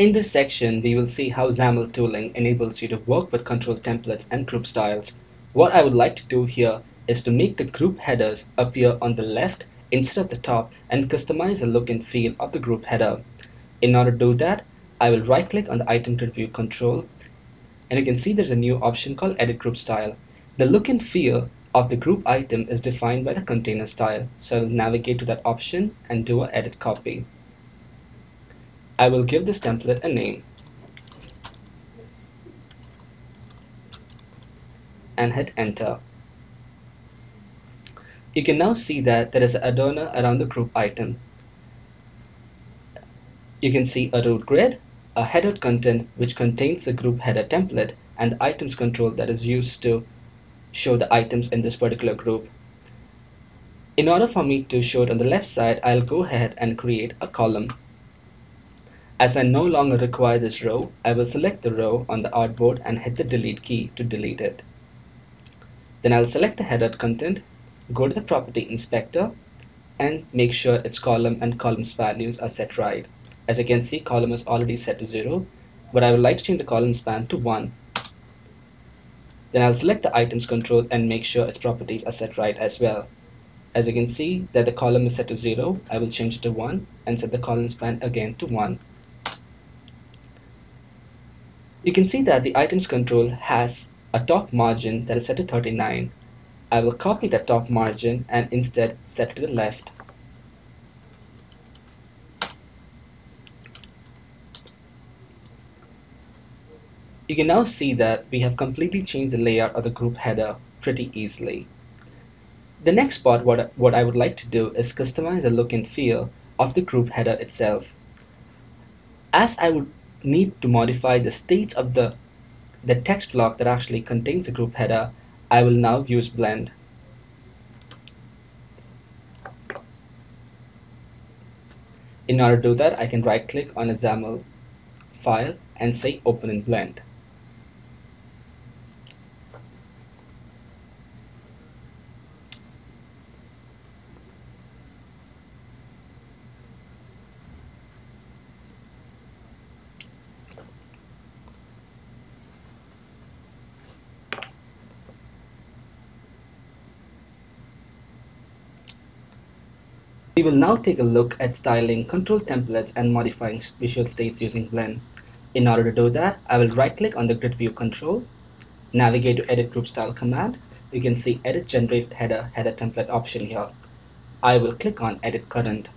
In this section, we will see how XAML tooling enables you to work with control templates and group styles. What I would like to do here is to make the group headers appear on the left instead of the top and customize the look and feel of the group header. In order to do that, I will right click on the item to view control, and you can see there's a new option called Edit Group Style. The look and feel of the group item is defined by the container style, so I will navigate to that option and do an edit copy. I will give this template a name and hit enter. You can now see that there is an adorner around the group item. You can see a root grid, a header content which contains the group header template, and the items control that is used to show the items in this particular group. In order for me to show it on the left side, I'll go ahead and create a column. As I no longer require this row, I will select the row on the artboard and hit the delete key to delete it. Then I'll select the header content, go to the property inspector, and make sure its column and columns values are set right. As you can see, column is already set to 0, but I would like to change the column span to 1. Then I'll select the items control and make sure its properties are set right as well. As you can see that the column is set to 0, I will change it to 1 and set the column span again to 1. You can see that the items control has a top margin that is set to 39. I will copy the top margin and instead set it to the left. You can now see that we have completely changed the layout of the group header pretty easily. The next part, what I would like to do is customize the look and feel of the group header itself. As I would need to modify the states of the text block that actually contains the group header, I will now use Blend. In order to do that, I can right click on a XAML file and say Open in Blend. We will now take a look at styling control templates and modifying visual states using Blend. In order to do that, I will right click on the grid view control, navigate to Edit Group Style command. You can see Edit Generate Header Template option here. I will click on Edit Current.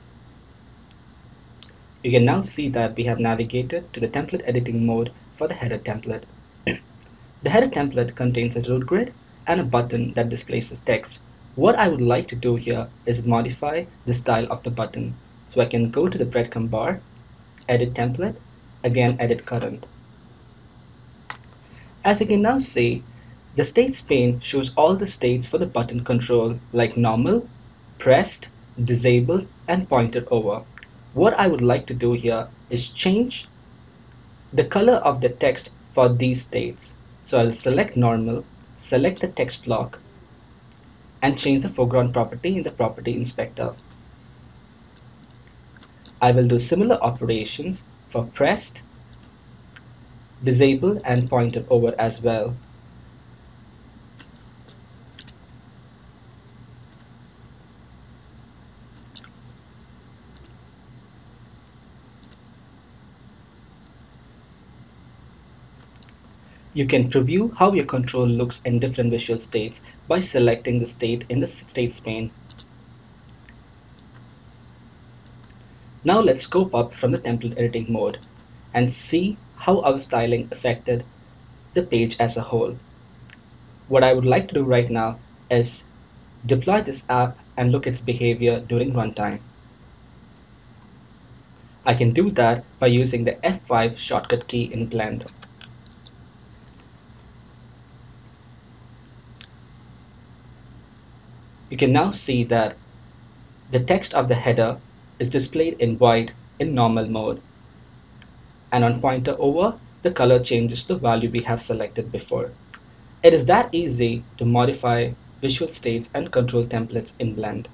You can now see that we have navigated to the template editing mode for the header template. The header template contains a root grid and a button that displays text. What I would like to do here is modify the style of the button. So I can go to the breadcrumb bar, Edit Template, again Edit Current. As you can now see, the states pane shows all the states for the button control like normal, pressed, disabled, and pointed over. What I would like to do here is change the color of the text for these states. So I'll select normal, select the text block, and change the foreground property in the property inspector. I will do similar operations for pressed, disabled, and pointed over as well. You can preview how your control looks in different visual states by selecting the state in the states pane. Now let's scope up from the template editing mode and see how our styling affected the page as a whole. What I would like to do right now is deploy this app and look at its behavior during runtime. I can do that by using the F5 shortcut key in Blend. You can now see that the text of the header is displayed in white in normal mode, and on pointer over, the color changes to the value we have selected before. It is that easy to modify visual states and control templates in Blend.